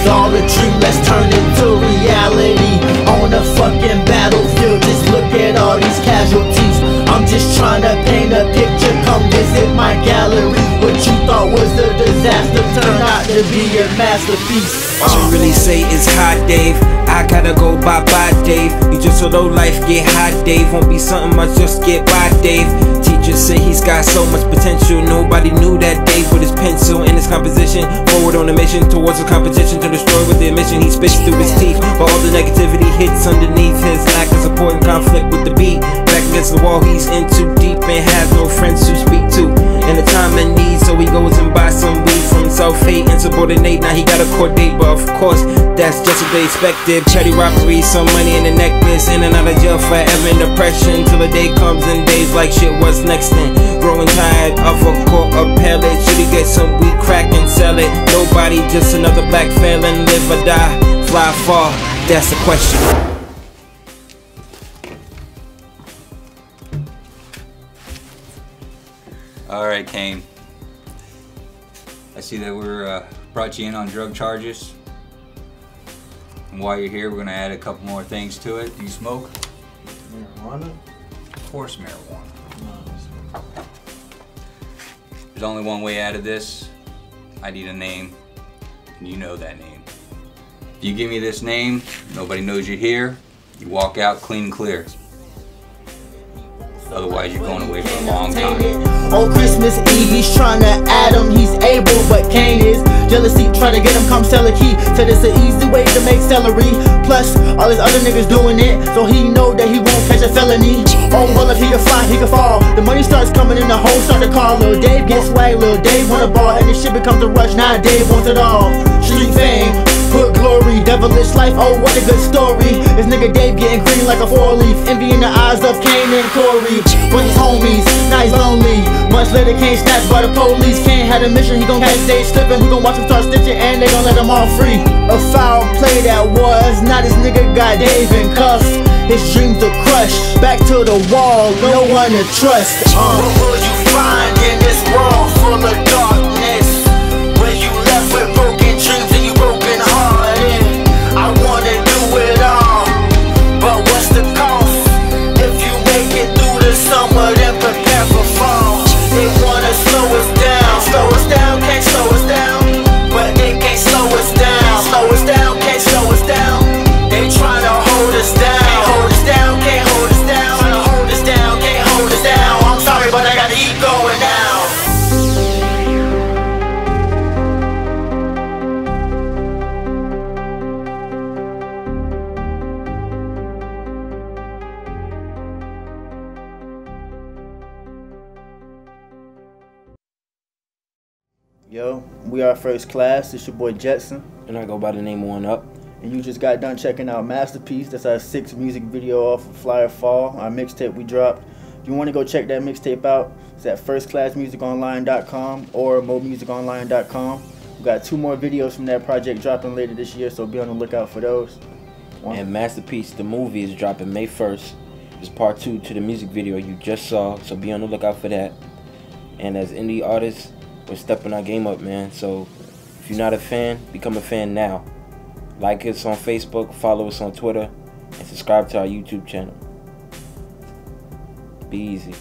was all a dream that's turned into reality. On a fucking battlefield, just look at all these casualties. I'm just trying to paint a picture, come visit my gallery. What you thought was a disaster turned out to be a masterpiece. What you really say is hot, Dave. I gotta go bye-bye, Dave. You just a low life, get hot, Dave. Won't be something much, just get by, Dave. Teacher said he's got so much potential. Nobody knew that Dave with his pencil and his composition. Forward on a mission towards the competition to destroy with the admission. He spits through his teeth, but all the negativity hits underneath his lack of support and conflict with the beat. Back against the wall, he's in too deep and has no friends to speak to. In a time of need, so he goes and buys some weed from self-hate and subordinate. Now he got a court date, but of course, that's just what they expected. Petty robbery, some money in a necklace, in and out of jail forever in depression. Till the day comes and days like shit, what's next then? Growing tired of a court appellate. Should he get some weed, crack, and sell it? Nobody, just another black felon. Live or die, fly or fall, that's the question. Alright, Kane. I see that we're brought you in on drug charges. And while you're here, we're going to add a couple more things to it. Do you smoke? Marijuana? Of course, marijuana. No. There's only one way out of this. I need a name. And you know that name. If you give me this name, nobody knows you're here. You walk out clean and clear. Otherwise, you're going away for a long time. On Christmas Eve, he's trying to add him. He's able, but Cain is jealousy. Trying to get him, come sell a key. Said it's an easy way to make celery. Plus, all these other niggas doing it, so he know that he won't catch a felony. Oh, well, if he can fly, he can fall. The money starts coming in, the hoes start to call. Lil Dave gets swag, Lil Dave want a ball. And this shit becomes a rush, now Dave wants it all. Street fame, good glory, devilish life, oh what a good story. This nigga Dave getting green like a four-leaf. Envy in the eyes of Kane and Corey. With his homies, now he's lonely. Much later Kane snapped by the police. Kane had a mission, he gon' catch Dave slipping. We gon' watch him start stitching and they gon' let him all free. A foul play that was, now this nigga got Dave in cuffs. His dreams are crushed, back to the wall, no one to trust. What will you find in this world full of darkness? When you left with broken dreams and you broken hearts. I wanna do it all, but what's the cost? If you make it through the summer, then prepare for fall. They wanna slow us down, can't slow us down. But they can't slow us down, can't slow us down. They tryna hold us down, can't hold us down, can't hold us down. Tryna hold us down, can't hold us down. I'm sorry, but I gotta keep going now. Yo, we are First Class, it's your boy Jetson. And I go by the name of One Up. And you just got done checking out Masterpiece, that's our 6th music video off of Fly or Fall, our mixtape we dropped. If you want to go check that mixtape out, it's at firstclassmusiconline.com or momusiconline.com. We've got 2 more videos from that project dropping later this year, so be on the lookout for those. And Masterpiece, the movie, is dropping May 1st. It's part 2 to the music video you just saw, so be on the lookout for that. And as indie artists, we're stepping our game up, man. So if you're not a fan, become a fan now. Like us on Facebook, follow us on Twitter, and subscribe to our YouTube channel. Be easy.